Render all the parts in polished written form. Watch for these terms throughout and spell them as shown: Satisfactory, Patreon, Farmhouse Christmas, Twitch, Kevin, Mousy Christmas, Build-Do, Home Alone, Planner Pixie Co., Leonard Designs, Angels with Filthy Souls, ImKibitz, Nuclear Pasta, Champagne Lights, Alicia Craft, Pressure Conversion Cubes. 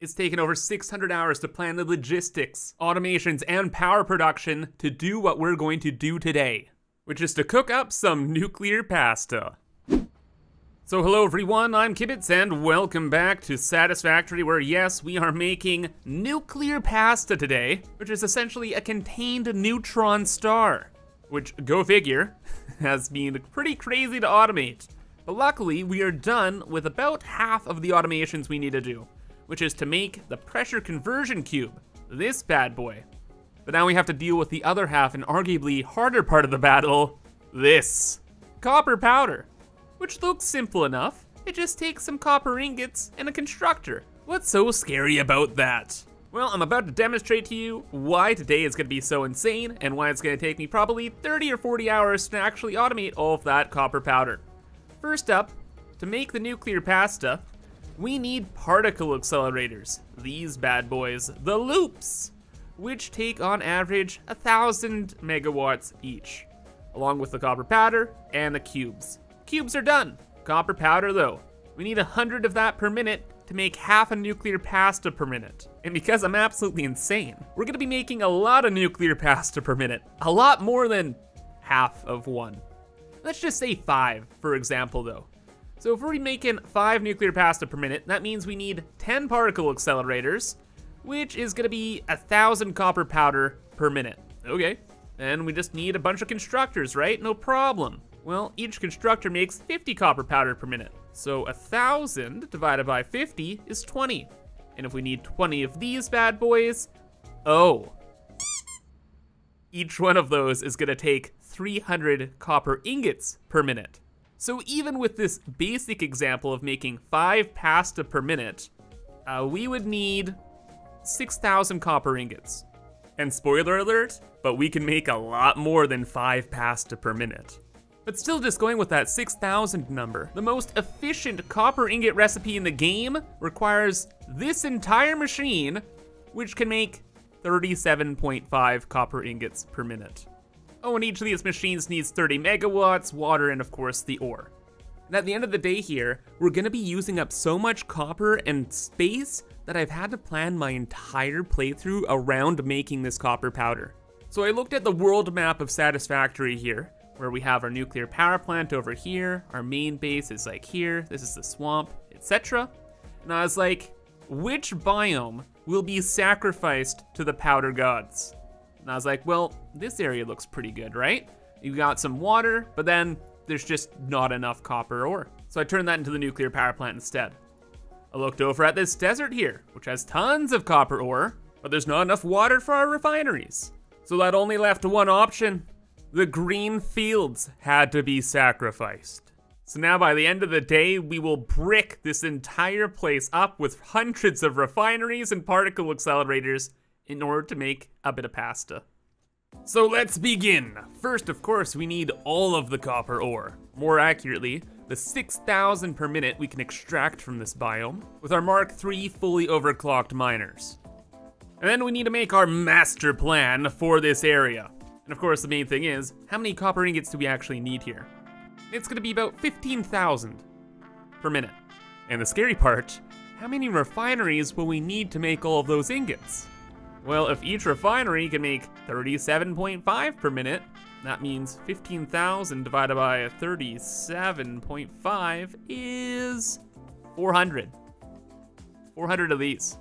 It's taken over 600 hours to plan the logistics, automations, and power production to do what we're going to do today, which is to cook up some nuclear pasta. So hello everyone, I'm ImKibitz, and welcome back to Satisfactory, where yes, we are making nuclear pasta today, which is essentially a contained neutron star, which, go figure, has been pretty crazy to automate. But luckily, we are done with about half of the automations we need to do, which is to make the Pressure Conversion Cube, this bad boy. But now we have to deal with the other half and arguably harder part of the battle, this. Copper powder, which looks simple enough. It just takes some copper ingots and a constructor. What's so scary about that? Well, I'm about to demonstrate to you why today is gonna be so insane and why it's gonna take me probably 30 or 40 hours to actually automate all of that copper powder. First up, to make the nuclear pasta, we need particle accelerators, these bad boys, the loops, which take on average 1,000 megawatts each, along with the copper powder and the cubes. Cubes are done. Copper powder though, we need 100 of that per minute to make half a nuclear pasta per minute. And because I'm absolutely insane, we're gonna be making a lot of nuclear pasta per minute, a lot more than half of one. Let's just say 5, for example though. So if we're making 5 nuclear pasta per minute, that means we need 10 particle accelerators, which is gonna be 1,000 copper powder per minute. Okay, and we just need a bunch of constructors, right? No problem. Well, each constructor makes 50 copper powder per minute. So 1,000 divided by 50 is 20. And if we need 20 of these bad boys, oh. Each one of those is gonna take 300 copper ingots per minute. So even with this basic example of making 5 pasta per minute, we would need 6,000 copper ingots. And spoiler alert, but we can make a lot more than 5 pasta per minute. But still, just going with that 6,000 number, the most efficient copper ingot recipe in the game requires this entire machine, which can make 37.5 copper ingots per minute. Oh, and each of these machines needs 30 megawatts, water, and of course the ore. And at the end of the day here, we're gonna be using up so much copper and space that I've had to plan my entire playthrough around making this copper powder. So I looked at the world map of Satisfactory here, where we have our nuclear power plant over here, our main base is like here, this is the swamp, etc. And I was like, which biome will be sacrificed to the powder gods? And I was like, well, this area looks pretty good, right? You got some water, but then there's just not enough copper ore. So I turned that into the nuclear power plant instead. I looked over at this desert here, which has tons of copper ore, but there's not enough water for our refineries. So that only left one option. The green fields had to be sacrificed. So now by the end of the day, we will brick this entire place up with hundreds of refineries and particle accelerators in order to make a bit of pasta. So let's begin. First, of course, we need all of the copper ore. More accurately, the 6,000 per minute we can extract from this biome with our Mark III fully overclocked miners. And then we need to make our master plan for this area. And of course, the main thing is, how many copper ingots do we actually need here? It's gonna be about 15,000 per minute. And the scary part, how many refineries will we need to make all of those ingots? Well, if each refinery can make 37.5 per minute, that means 15,000 divided by 37.5 is 400. 400 of these.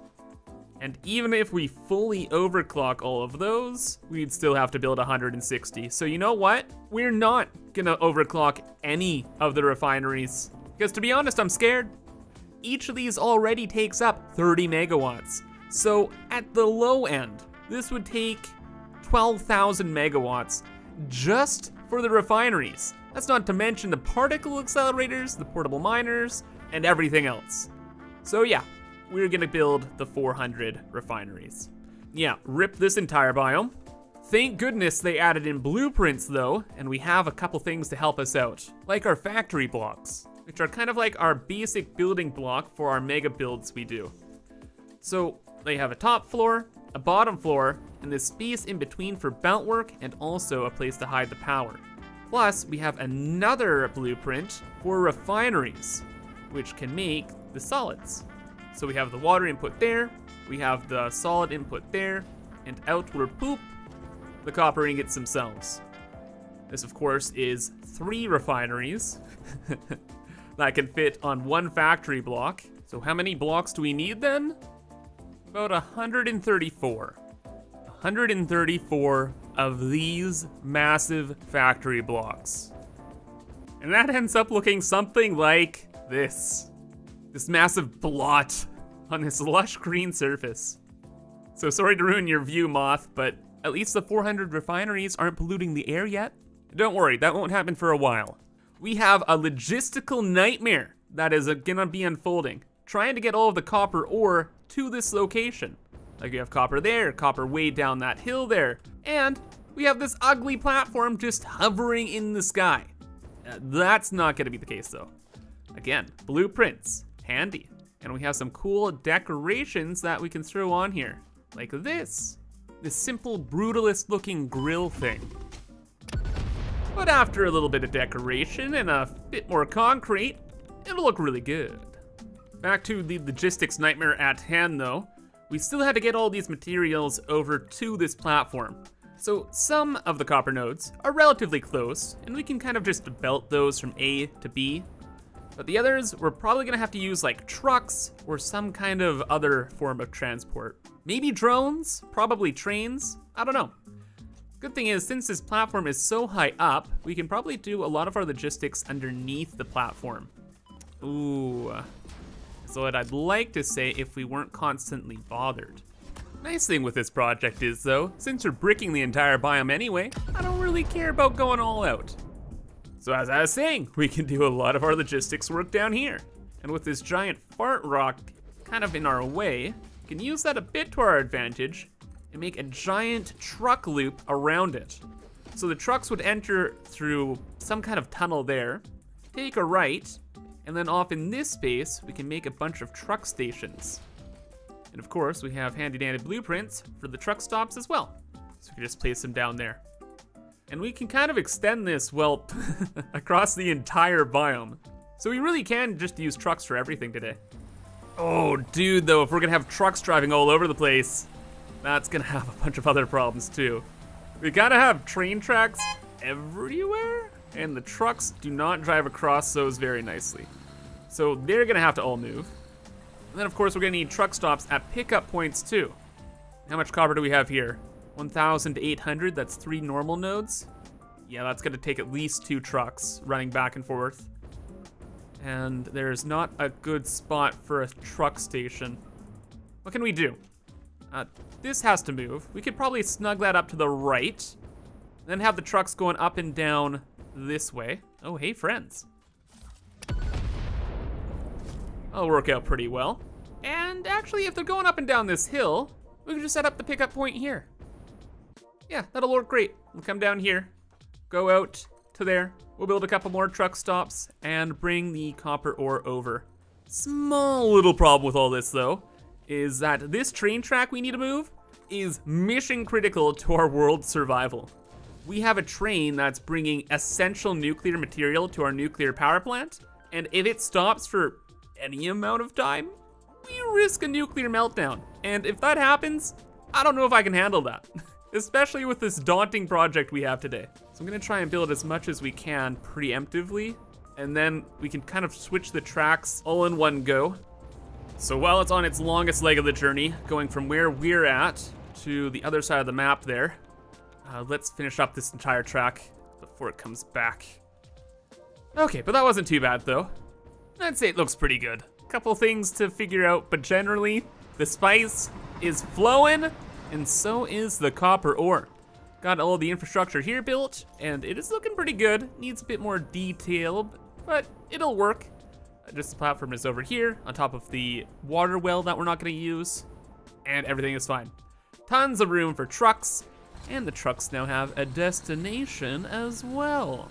And even if we fully overclock all of those, we'd still have to build 160. So you know what? We're not gonna overclock any of the refineries. Because to be honest, I'm scared. Each of these already takes up 30 megawatts. So at the low end, this would take 12,000 megawatts just for the refineries. That's not to mention the particle accelerators, the portable miners, and everything else. So yeah, we're gonna build the 400 refineries. Yeah, rip this entire biome. Thank goodness they added in blueprints though, and we have a couple things to help us out, like our factory blocks, which are kind of like our basic building block for our mega builds we do. So they have a top floor, a bottom floor, and this space in between for belt work and also a place to hide the power. Plus, we have another blueprint for refineries, which can make the solids. So we have the water input there, we have the solid input there, and out will poop the copper ingots themselves. This, of course, is 3 refineries that can fit on 1 factory block. So how many blocks do we need then? About 134. 134 of these massive factory blocks. And that ends up looking something like this. This massive blot on this lush green surface. So sorry to ruin your view, Moth, but at least the 400 refineries aren't polluting the air yet. Don't worry, that won't happen for a while. We have a logistical nightmare that is gonna be unfolding, trying to get all of the copper ore to this location. Like, we have copper there, copper way down that hill there, and we have this ugly platform just hovering in the sky. That's not gonna be the case, though. Again, blueprints, handy. And we have some cool decorations that we can throw on here, like this. This simple brutalist looking grill thing. But after a little bit of decoration and a bit more concrete, it'll look really good. Back to the logistics nightmare at hand though, we still had to get all these materials over to this platform. So some of the copper nodes are relatively close and we can kind of just belt those from A to B. But the others, we're probably gonna have to use like trucks or some kind of other form of transport. Maybe drones, probably trains, I don't know. Good thing is, since this platform is so high up, we can probably do a lot of our logistics underneath the platform. Ooh, so what I'd like to say if we weren't constantly bothered. Nice thing with this project is though, since we're bricking the entire biome anyway, I don't really care about going all out. So as I was saying, we can do a lot of our logistics work down here. And with this giant fart rock kind of in our way, we can use that a bit to our advantage and make a giant truck loop around it. So the trucks would enter through some kind of tunnel there, take a right, and then off in this space, we can make a bunch of truck stations. And of course, we have handy-dandy blueprints for the truck stops as well. So we can just place them down there. And we can kind of extend this, well, across the entire biome. So we really can just use trucks for everything today. Oh, dude, though, if we're gonna have trucks driving all over the place, that's gonna have a bunch of other problems too. We gotta have train tracks everywhere, and the trucks do not drive across those very nicely. So they're gonna have to all move. And then of course, we're gonna need truck stops at pickup points too. How much copper do we have here? 1,800, that's 3 normal nodes. Yeah, that's gonna take at least 2 trucks running back and forth. And there's not a good spot for a truck station. What can we do? This has to move. We could probably snug that up to the right, then have the trucks going up and down this way. Oh, hey friends. That'll work out pretty well. And actually, if they're going up and down this hill, we can just set up the pickup point here. Yeah, that'll work great. We'll come down here, go out to there. We'll build a couple more truck stops and bring the copper ore over. Small little problem with all this though, is that this train track we need to move is mission critical to our world's survival. We have a train that's bringing essential nuclear material to our nuclear power plant, and if it stops for any amount of time, we risk a nuclear meltdown. And if that happens, I don't know if I can handle that. Especially with this daunting project we have today. So I'm gonna try and build as much as we can preemptively, and then we can kind of switch the tracks all in one go. So while it's on its longest leg of the journey, going from where we're at to the other side of the map there, let's finish up this entire track before it comes back. Okay, but that wasn't too bad though. I'd say it looks pretty good. A couple things to figure out, but generally, the spice is flowing, and so is the copper ore. Got all the infrastructure here built, and it is looking pretty good. Needs a bit more detail, but it'll work. Just the platform is over here, on top of the water well that we're not gonna use, and everything is fine. Tons of room for trucks, and the trucks now have a destination as well,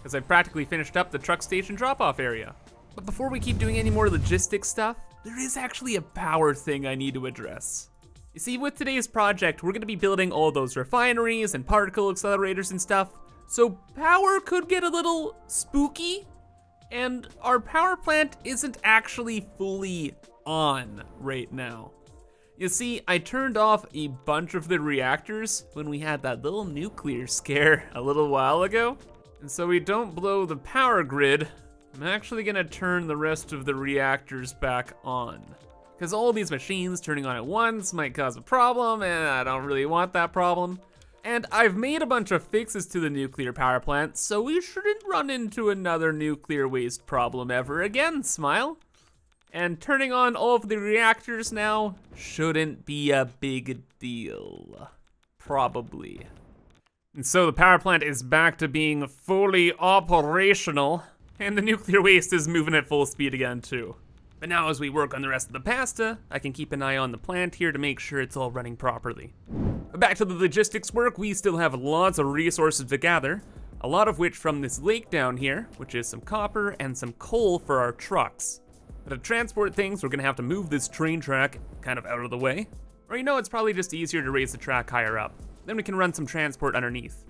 because I practically finished up the truck station drop-off area. But before we keep doing any more logistics stuff, there is actually a power thing I need to address. You see, with today's project, we're gonna be building all those refineries and particle accelerators and stuff, so power could get a little spooky, and our power plant isn't actually fully on right now. You see, I turned off a bunch of the reactors when we had that little nuclear scare a little while ago. And so we don't blow the power grid. I'm actually gonna turn the rest of the reactors back on. Because all these machines turning on at once might cause a problem, and I don't really want that problem. And I've made a bunch of fixes to the nuclear power plant, so we shouldn't run into another nuclear waste problem ever again, Smile. And turning on all of the reactors now shouldn't be a big deal, probably. And so the power plant is back to being fully operational, and the nuclear waste is moving at full speed again too. But now as we work on the rest of the pasta, I can keep an eye on the plant here to make sure it's all running properly. Back to the logistics work, we still have lots of resources to gather, a lot of which from this lake down here, which is some copper and some coal for our trucks. But to transport things, we're gonna have to move this train track kind of out of the way. Or you know, it's probably just easier to raise the track higher up. Then we can run some transport underneath.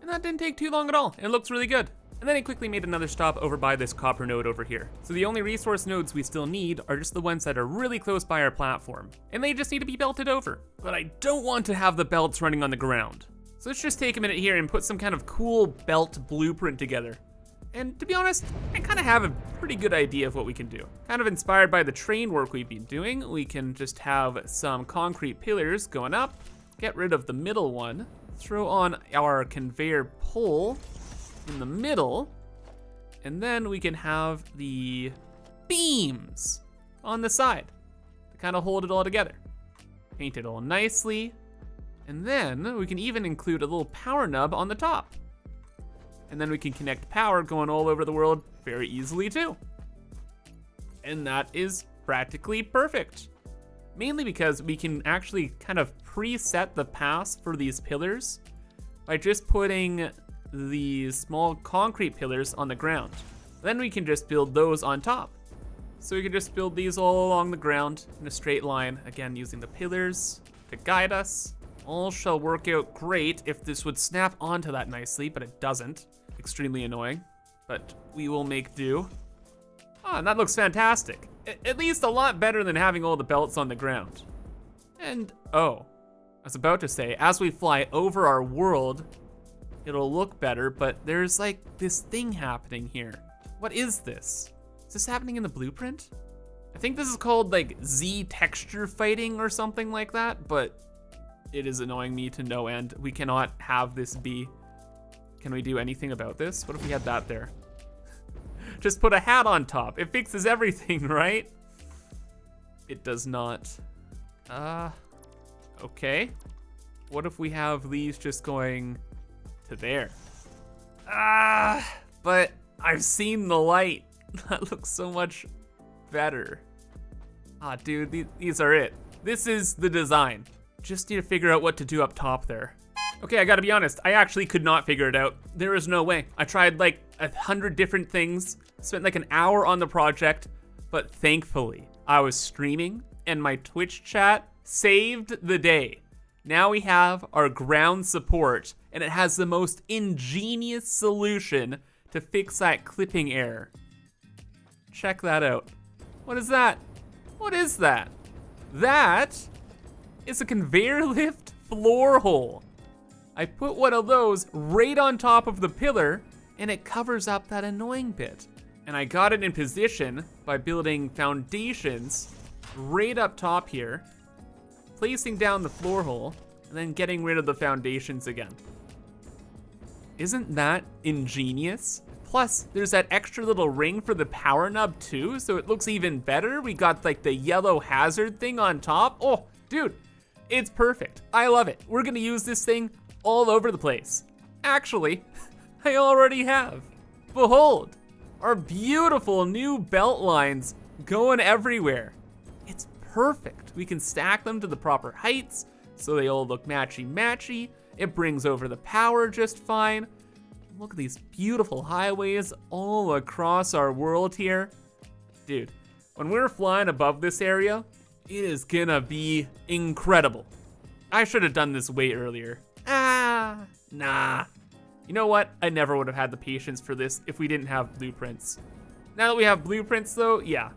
And that didn't take too long at all, it looks really good. And then I quickly made another stop over by this copper node over here. So the only resource nodes we still need are just the ones that are really close by our platform. And they just need to be belted over. But I don't want to have the belts running on the ground. So let's just take a minute here and put some kind of cool belt blueprint together. And to be honest, I kind of have a pretty good idea of what we can do. Kind of inspired by the train work we've been doing, we can just have some concrete pillars going up, get rid of the middle one, throw on our conveyor pole in the middle, and then we can have the beams on the side to kind of hold it all together. Paint it all nicely, and then we can even include a little power nub on the top. And then we can connect power going all over the world very easily too. And that is practically perfect. Mainly because we can actually kind of preset the paths for these pillars by just putting these small concrete pillars on the ground. Then we can just build those on top. So we can just build these all along the ground in a straight line, again using the pillars to guide us. All shall work out great. If this would snap onto that nicely, but it doesn't. Extremely annoying, but we will make do. Ah, and that looks fantastic. At least a lot better than having all the belts on the ground. And oh, I was about to say, as we fly over our world, it'll look better, but there's like this thing happening here. What is this? Is this happening in the blueprint? I think this is called like Z texture fighting or something like that, but it is annoying me to no end. We cannot have this be. Can we do anything about this? What if we had that there? Just put a hat on top. It fixes everything, right? It does not. Okay. What if we have these just going to there? But I've seen the light. That looks so much better. Ah, dude, these are it. This is the design. Just need to figure out what to do up top there. Okay, I gotta be honest, I actually could not figure it out. There is no way. I tried like 100 different things, spent like an hour on the project, but thankfully I was streaming and my Twitch chat saved the day. Now we have our ground support, and it has the most ingenious solution to fix that clipping error. Check that out. What is that? What is that? That is a conveyor lift floor hole. I put one of those right on top of the pillar, and it covers up that annoying bit. And I got it in position by building foundations right up top here, placing down the floor hole, and then getting rid of the foundations again. Isn't that ingenious? Plus, there's that extra little ring for the power nub too, so it looks even better. We got like the yellow hazard thing on top. Oh, dude, it's perfect. I love it. We're gonna use this thing all over the place. Actually, I already have. Behold, our beautiful new belt lines going everywhere. It's perfect. We can stack them to the proper heights, so they all look matchy-matchy. It brings over the power just fine. Look at these beautiful highways all across our world here. Dude, when we're flying above this area, it is gonna be incredible. I should have done this way earlier. Nah. You know what? I never would have had the patience for this if we didn't have blueprints. Now that we have blueprints though, yeah,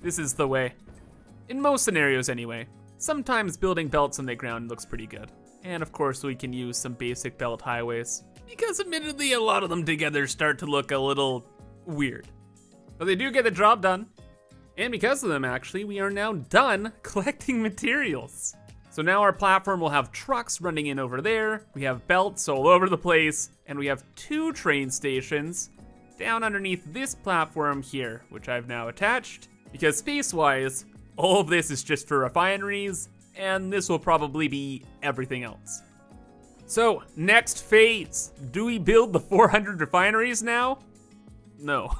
this is the way. In most scenarios anyway. Sometimes building belts on the ground looks pretty good. And of course we can use some basic belt highways, because admittedly a lot of them together start to look a little weird. But they do get the job done. And because of them actually, we are now done collecting materials. So now our platform will have trucks running in over there, we have belts all over the place, and we have 2 train stations down underneath this platform here, which I've now attached, because space-wise, all of this is just for refineries, and this will probably be everything else. So, next phase. Do we build the 400 refineries now? No.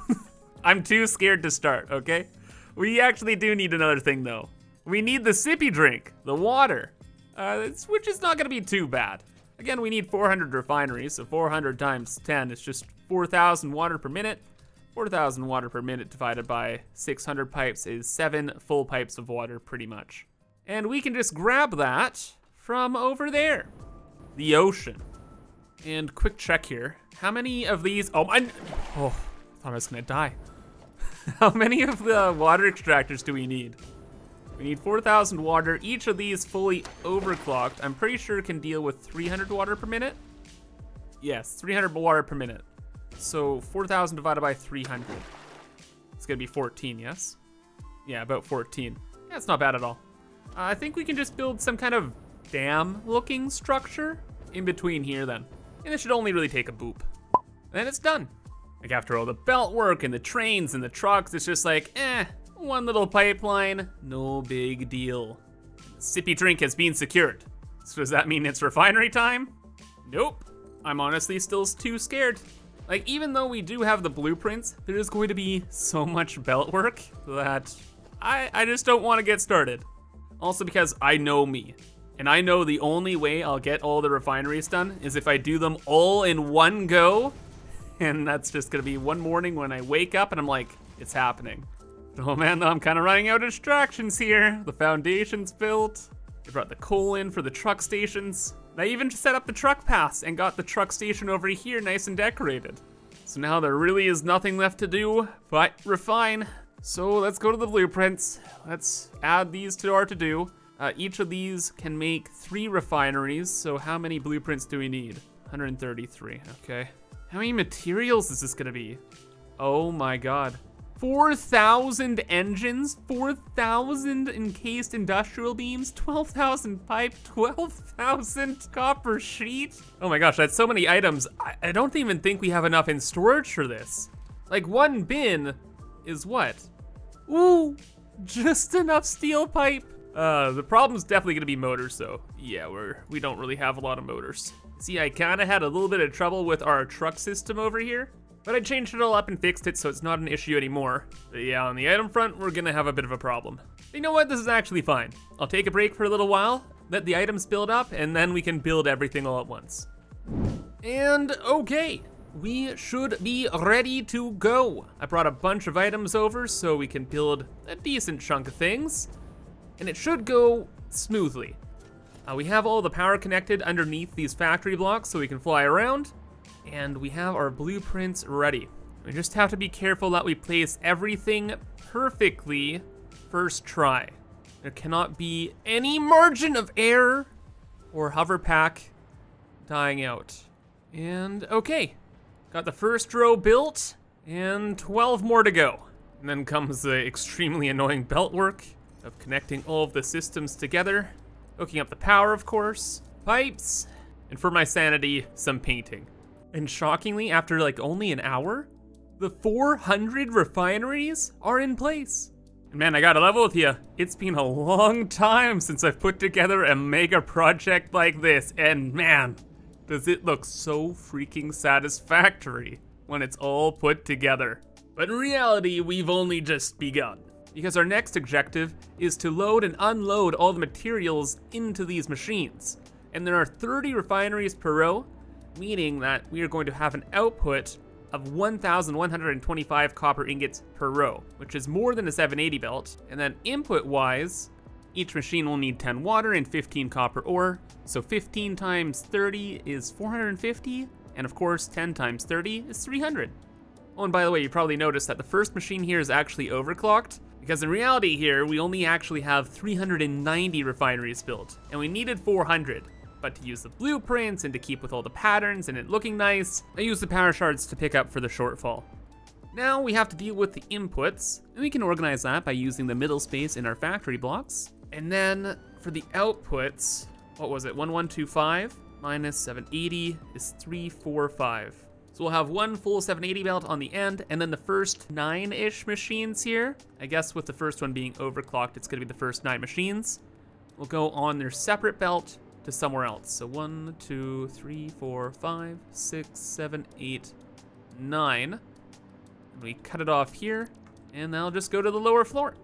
I'm too scared to start, okay? We actually do need another thing though. We need the sippy drink, the water, which is not gonna be too bad. Again, we need 400 refineries, so 400 times 10 is just 4,000 water per minute. 4,000 water per minute divided by 600 pipes is 7 full pipes of water pretty much. And we can just grab that from over there, the ocean. And quick check here, how many of these, oh, I thought I was gonna die. How many of the water extractors do we need? We need 4,000 water. Each of these fully overclocked, I'm pretty sure can deal with 300 water per minute. Yes, 300 water per minute. So 4,000 divided by 300. It's gonna be 14, yes? Yeah, about 14. That's not bad at all. I think we can just build some kind of dam looking structure in between here then. And it should only really take a boop. Then it's done. Like after all the belt work and the trains and the trucks, it's just like, eh. One little pipeline, no big deal. Sippy drink has been secured. So does that mean it's refinery time? Nope. I'm honestly still too scared. Like even though we do have the blueprints, there is going to be so much belt work that I just don't want to get started. Also because I know me. And I know the only way I'll get all the refineries done is if I do them all in one go. And that's just gonna be one morning when I wake up and I'm like, it's happening. Oh man, though, I'm kind of running out of distractions here. The foundation's built. I brought the coal in for the truck stations. I even set up the truck paths and got the truck station over here nice and decorated. So now there really is nothing left to do but refine. So let's go to the blueprints. Let's add these to our to-do. Each of these can make 3 refineries. So how many blueprints do we need? 133, okay. How many materials is this gonna be? Oh my God. 4,000 engines, 4,000 encased industrial beams, 12,000 pipe, 12,000 copper sheet. Oh my gosh, that's so many items. I don't even think we have enough in storage for this. Like one bin is what? Ooh, just enough steel pipe. The problem's definitely gonna be motors though. Yeah, we don't really have a lot of motors. See, I kinda had a little bit of trouble with our truck system over here. But I changed it all up and fixed it so it's not an issue anymore. But yeah, on the item front, we're gonna have a bit of a problem. But you know what, this is actually fine. I'll take a break for a little while, let the items build up, and then we can build everything all at once. And okay, we should be ready to go. I brought a bunch of items over so we can build a decent chunk of things. And it should go smoothly. We have all the power connected underneath these factory blocks so we can fly around. And we have our blueprints ready. We just have to be careful that we place everything perfectly first try. There cannot be any margin of error or hover pack dying out. And okay, got the first row built and 12 more to go. And then comes the extremely annoying belt work of connecting all of the systems together, hooking up the power of course, pipes, and for my sanity, some painting. And shockingly, after like only an hour, the 400 refineries are in place. And man, I gotta level with you. It's been a long time since I've put together a mega project like this. And man, does it look so freaking satisfactory when it's all put together. But in reality, we've only just begun. Because our next objective is to load and unload all the materials into these machines. And there are 30 refineries per row. Meaning that we are going to have an output of 1,125 copper ingots per row, which is more than a 780 belt. And then input-wise, each machine will need 10 water and 15 copper ore. So 15 times 30 is 450, and of course 10 times 30 is 300. Oh, and by the way, you probably noticed that the first machine here is actually overclocked, Because in reality here, we only actually have 390 refineries built, and we needed 400. But to use the blueprints and to keep with all the patterns and it looking nice, I used the power shards to pick up for the shortfall. Now we have to deal with the inputs, and we can organize that by using the middle space in our factory blocks. And then for the outputs, what was it? 1125 minus 780 is 345. So we'll have one full 780 belt on the end, and then the first 9-ish machines here. I guess with the first one being overclocked, it's gonna be the first 9 machines. We'll go on their separate belt to somewhere else. So 1, 2, 3, 4, 5, 6, 7, 8, 9. And we cut it off here, and that'll just go to the lower floor.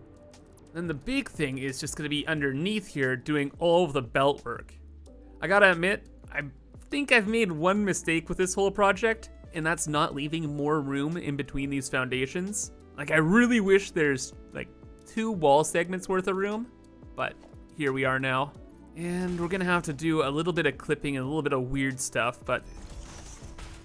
Then the big thing is just gonna be underneath here doing all of the belt work. I gotta admit, I think I've made one mistake with this whole project, and that's not leaving more room in between these foundations. Like, I really wish there's like 2 wall segments worth of room, but here we are now. And we're gonna have to do a little bit of clipping and a little bit of weird stuff, but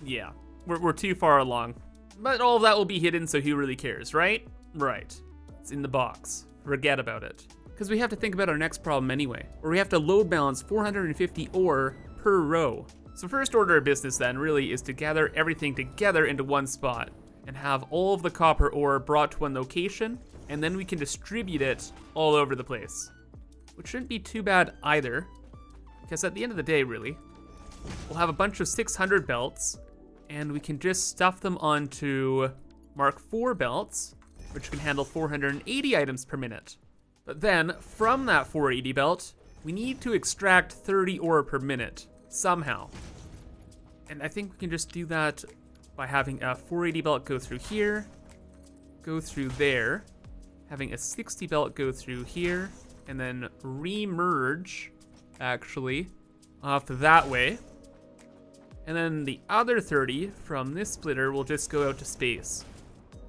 yeah, we're too far along. But all of that will be hidden, so who really cares, right? Right, it's in the box, forget about it. Because we have to think about our next problem anyway, where we have to load balance 450 ore per row. So first order of business then really is to gather everything together into one spot and have all of the copper ore brought to one location, and then we can distribute it all over the place. Which shouldn't be too bad either, because at the end of the day really, we'll have a bunch of 600 belts and we can just stuff them onto Mark IV belts, which can handle 480 items per minute. But then from that 480 belt, we need to extract 30 ore per minute somehow. And I think we can just do that by having a 480 belt go through here, go through there, having a 60 belt go through here, and then re-merge, actually, off that way. And then the other 30 from this splitter will just go out to space.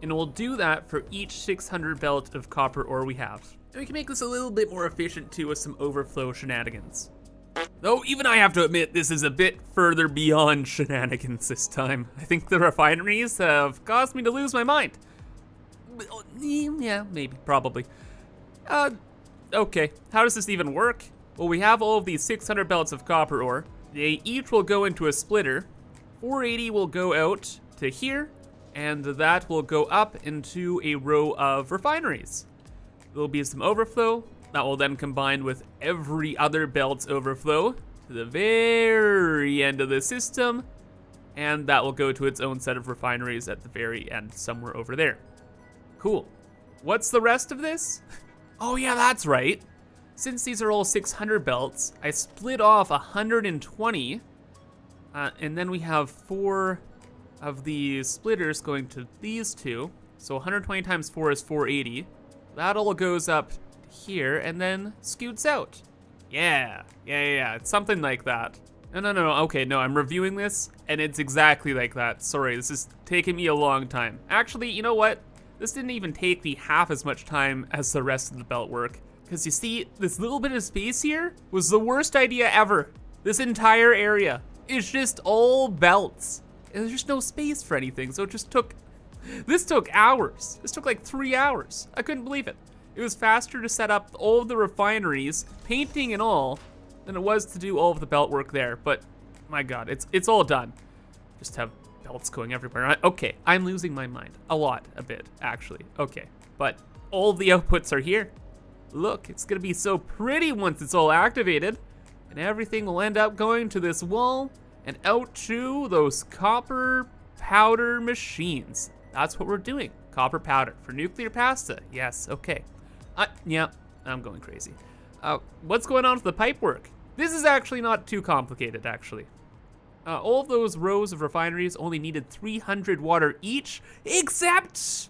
And we'll do that for each 600 belt of copper ore we have. And we can make this a little bit more efficient too with some overflow shenanigans. Though even I have to admit this is a bit further beyond shenanigans this time. I think the refineries have caused me to lose my mind. Yeah, maybe, probably. Okay, how does this even work? Well, we have all of these 600 belts of copper ore. They each will go into a splitter. 480 will go out to here, and that will go up into a row of refineries. There'll be some overflow that will then combine with every other belt's overflow to the very end of the system, and that will go to its own set of refineries at the very end, somewhere over there. Cool. What's the rest of this? Oh yeah, that's right. Since these are all 600 belts, I split off 120, and then we have 4 of these splitters going to these 2. So 120 times 4 is 480. That all goes up here and then scoots out. Yeah, it's something like that. No, I'm reviewing this and it's exactly like that. Sorry, this is taking me a long time. Actually, you know what? This didn't even take me half as much time as the rest of the belt work. Because you see, this little bit of space here was the worst idea ever. This entire area is just all belts. And there's just no space for anything, so it just took... This took hours. This took like 3 hours. I couldn't believe it. It was faster to set up all of the refineries, painting and all, than it was to do all of the belt work there. But my God, it's all done. Just have belts going everywhere. Okay, I'm losing my mind a bit actually. Okay, but all the outputs are here. Look, it's gonna be so pretty once it's all activated, and everything will end up going to this wall and out to those copper powder machines. That's what we're doing. Copper powder for nuclear pasta. Yes, okay. Yeah, I'm going crazy. What's going on with the pipe work? This is actually not too complicated, actually. All of those rows of refineries only needed 300 water each, except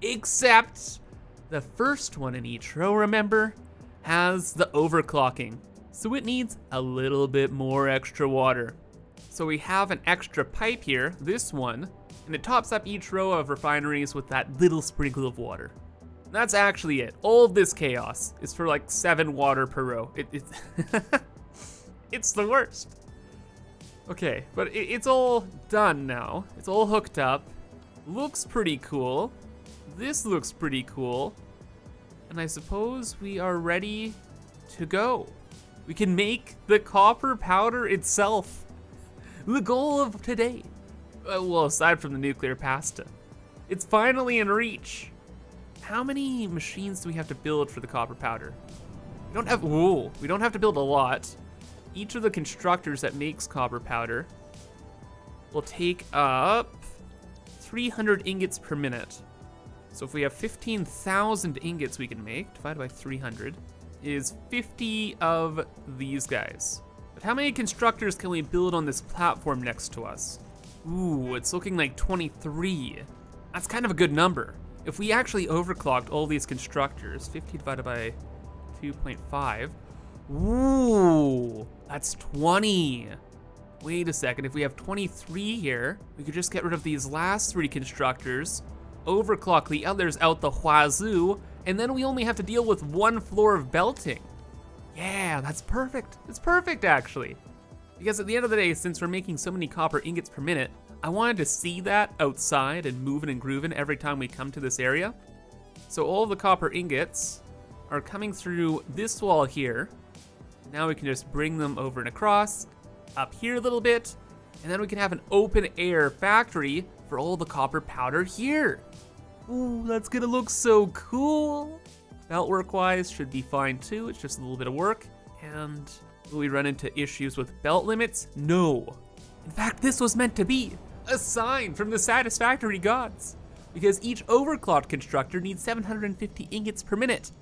the first one in each row, remember, has the overclocking. So it needs a little bit more extra water. So we have an extra pipe here, this one, and it tops up each row of refineries with that little sprinkle of water. That's actually it. All of this chaos is for like 7 water per row. It's the worst. Okay, but it's all done now. It's all hooked up. Looks pretty cool. This looks pretty cool. and I suppose we are ready to go. We can make the copper powder itself. The goal of today. Well, aside from the nuclear pasta. It's finally in reach. How many machines do we have to build for the copper powder? We don't have, we don't have to build a lot. Each of the constructors that makes copper powder will take up 300 ingots per minute. So if we have 15,000 ingots we can make, divided by 300, is 50 of these guys. But how many constructors can we build on this platform next to us? Ooh, it's looking like 23. That's kind of a good number. If we actually overclocked all these constructors, 50 divided by 2.5, ooh, that's 20. Wait a second, if we have 23 here, we could just get rid of these last three constructors, overclock the others out the wazoo, and then we only have to deal with one floor of belting. Yeah, that's perfect. It's perfect, actually. Because at the end of the day, since we're making so many copper ingots per minute, I wanted to see that outside and moving and grooving every time we come to this area. So all the copper ingots are coming through this wall here. Now we can just bring them over and across, up here a little bit, and then we can have an open air factory for all the copper powder here. Ooh, that's gonna look so cool. Belt work-wise should be fine too, it's just a little bit of work. And will we run into issues with belt limits? No. In fact, this was meant to be a sign from the Satisfactory gods, because each overclocked constructor needs 750 ingots per minute.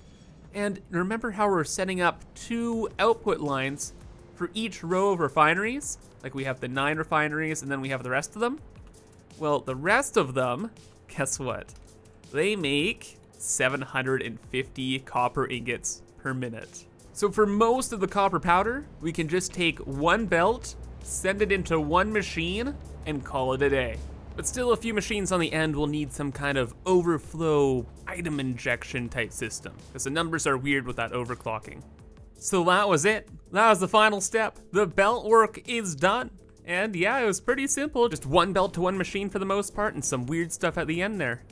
And remember how we're setting up two output lines for each row of refineries? Like we have the 9 refineries and then we have the rest of them? Well, the rest of them, guess what? They make 750 copper ingots per minute. So for most of the copper powder, we can just take one belt, send it into one machine, and call it a day. But still, a few machines on the end will need some kind of overflow item injection type system, because the numbers are weird without overclocking. So that was it. That was the final step. The belt work is done. And yeah, it was pretty simple. Just one belt to one machine for the most part, and some weird stuff at the end there.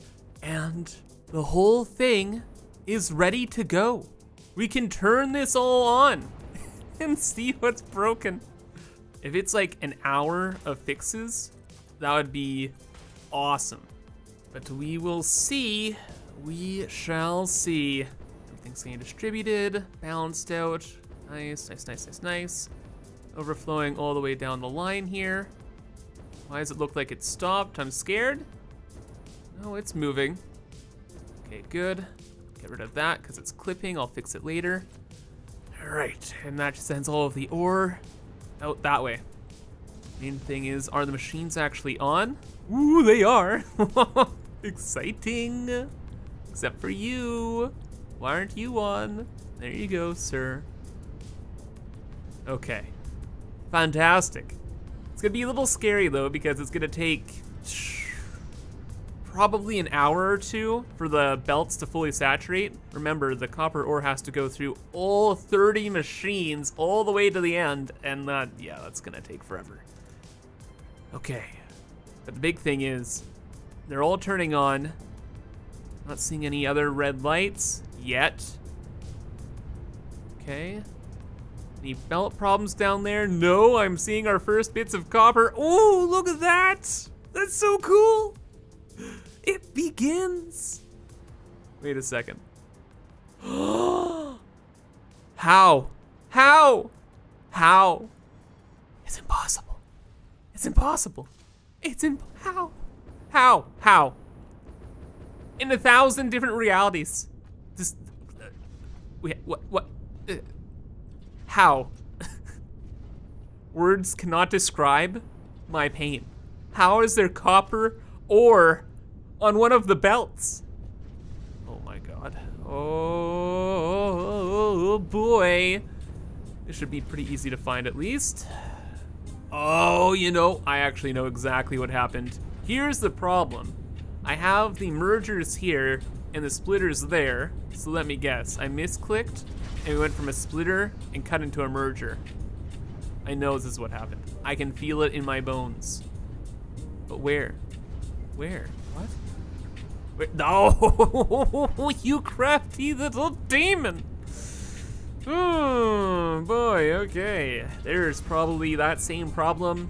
And the whole thing is ready to go. We can turn this all on and see what's broken. If it's like an hour of fixes, that would be awesome. But we will see, we shall see. Everything's getting distributed, balanced out. Nice, nice, nice, nice, nice. Overflowing all the way down the line here. Why does it look like it stopped? I'm scared. No, it's moving. Okay, good. Get rid of that because it's clipping. I'll fix it later. All right, and that just sends all of the ore out that way. Main thing is, are the machines actually on? Ooh, they are. Exciting. Except for you. Why aren't you on? There you go, sir. Okay. Fantastic. It's gonna be a little scary though, because it's gonna take probably an hour or two for the belts to fully saturate. Remember, the copper ore has to go through all 30 machines all the way to the end, and yeah, that's gonna take forever. Okay, but the big thing is, they're all turning on. Not seeing any other red lights yet. Okay, any belt problems down there? No, I'm seeing our first bits of copper. Oh, look at that! That's so cool! It begins. Wait a second. How? How? How? It's impossible. It's impossible. It's how? How? How? In 1,000 different realities. This. What? How? Words cannot describe my pain. How is there copper ore on one of the belts? Oh my god. Oh boy. This should be pretty easy to find at least. Oh, you know, I actually know exactly what happened. Here's the problem. I have the mergers here and the splitters there. So let me guess. I misclicked and we went from a splitter and cut into a merger. I know this is what happened. I can feel it in my bones. But where? Where? What? No! You crafty little demon! Oh boy, okay. There's probably that same problem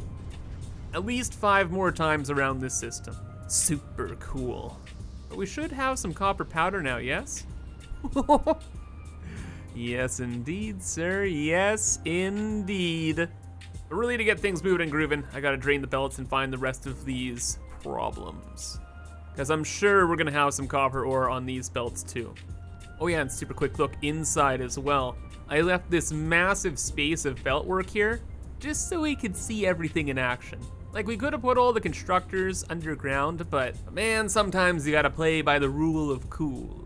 at least 5 more times around this system. Super cool. But we should have some copper powder now, yes? Yes indeed, sir. Yes indeed. But really, to get things moving and grooving, I gotta drain the pellets and find the rest of these problems. Because I'm sure we're gonna have some copper ore on these belts too. Oh yeah, and super quick look inside as well. I left this massive space of belt work here just so we could see everything in action. Like, we could have put all the constructors underground, but man, sometimes you gotta play by the rule of cool.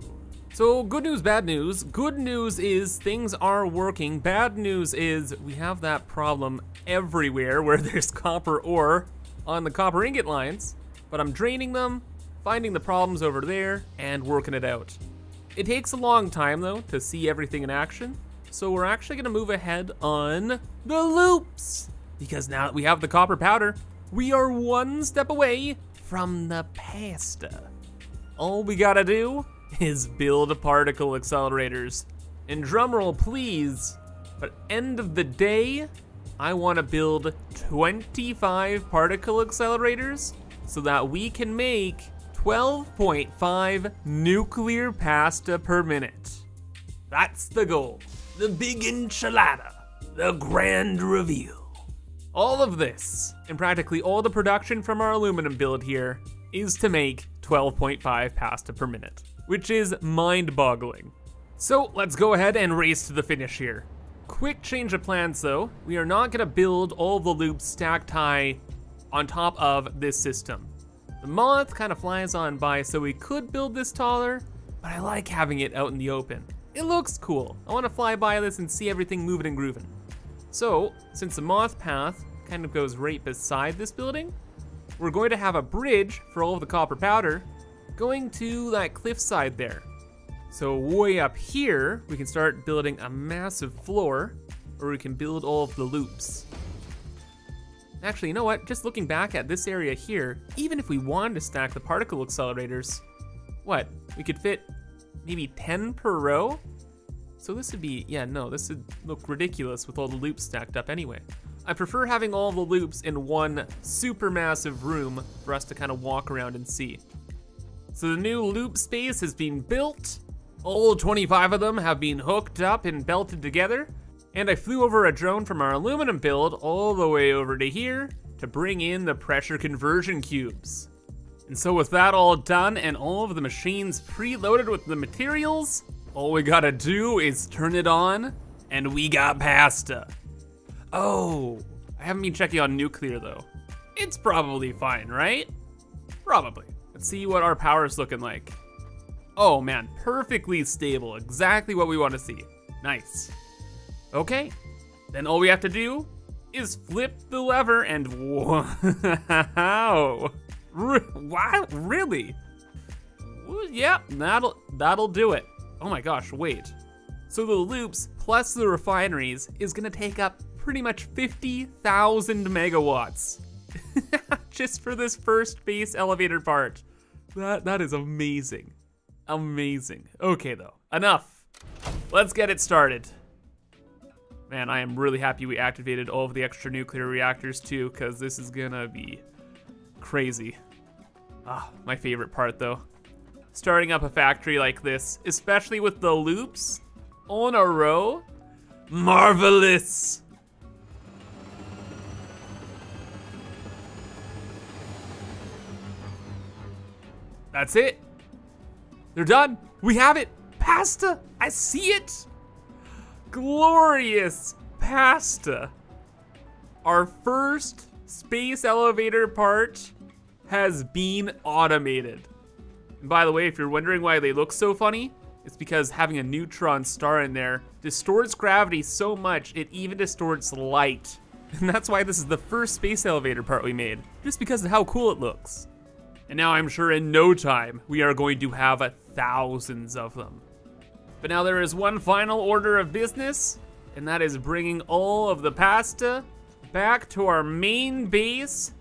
So good news, bad news. Good news is things are working. Bad news is we have that problem everywhere where there's copper ore on the copper ingot lines, but I'm draining them, finding the problems over there, and working it out. It takes a long time though to see everything in action, so we're actually gonna move ahead on the loops, because now that we have the copper powder, we are one step away from the pasta. All we gotta do is build particle accelerators. And drumroll please, but end of the day, I wanna build 25 particle accelerators so that we can make 12.5 nuclear pasta per minute. That's the goal. The big enchilada. The grand reveal. All of this, and practically all the production from our aluminum build here, is to make 12.5 pasta per minute, which is mind-boggling. So let's go ahead and race to the finish here. Quick change of plans though. We are not gonna build all the loops stacked high on top of this system. The moth kind of flies on by, so we could build this taller, but I like having it out in the open. It looks cool. I want to fly by this and see everything moving and grooving. So, since the moth path kind of goes right beside this building, we're going to have a bridge for all of the copper powder going to that cliffside there. So way up here, we can start building a massive floor where we can build all of the loops. Actually, you know what? Just looking back at this area here, even if we wanted to stack the particle accelerators, what? We could fit maybe 10 per row? So this would be, yeah, no, this would look ridiculous with all the loops stacked up anyway. I prefer having all the loops in one super massive room for us to kind of walk around and see. So the new loop space has been built. All 25 of them have been hooked up and belted together. And I flew over a drone from our aluminum build all the way over to here to bring in the pressure conversion cubes. And so with that all done and all of the machines preloaded with the materials, all we gotta do is turn it on and we got pasta. Oh, I haven't been checking on nuclear though. It's probably fine, right? Probably. Let's see what our power's looking like. Oh man, perfectly stable, exactly what we want to see. Nice. Okay, then all we have to do is flip the lever and wow, wow, really? Yep, yeah, that'll do it. Oh my gosh, wait. So the loops plus the refineries is gonna take up pretty much 50,000 megawatts just for this first base elevator part. That is amazing, amazing. Okay though, enough. Let's get it started. Man, I am really happy we activated all of the extra nuclear reactors too, because this is gonna be crazy. Ah, my favorite part though. Starting up a factory like this, especially with the loops on a row, marvelous. That's it. They're done. We have it. Pasta, I see it. Glorious pasta. Our first space elevator part has been automated. And by the way, if you're wondering why they look so funny, it's because having a neutron star in there distorts gravity so much it even distorts light. And that's why this is the first space elevator part we made, just because of how cool it looks. And now I'm sure in no time we are going to have thousands of them. But now there is one final order of business, and that is bringing all of the pasta back to our main base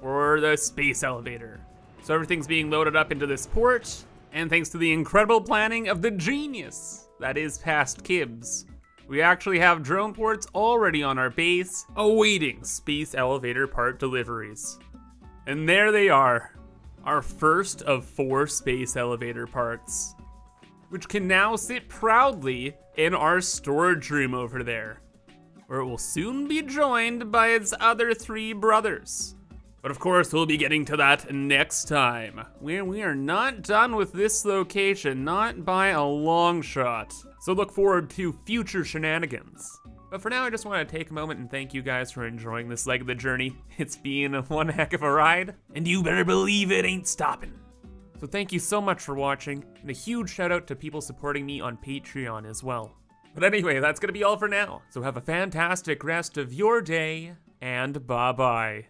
or the space elevator. So everything's being loaded up into this port. And thanks to the incredible planning of the genius that is Past Kibs, we actually have drone ports already on our base, awaiting space elevator part deliveries. And there they are, our first of 4 space elevator parts, which can now sit proudly in our storage room over there, where it will soon be joined by its other 3 brothers. But of course, we'll be getting to that next time. We are not done with this location, not by a long shot. So look forward to future shenanigans. But for now, I just want to take a moment and thank you guys for enjoying this leg of the journey. It's been one heck of a ride, and you better believe it ain't stopping. So thank you so much for watching, and a huge shout out to people supporting me on Patreon as well. But anyway, that's gonna be all for now. So have a fantastic rest of your day, and bye-bye.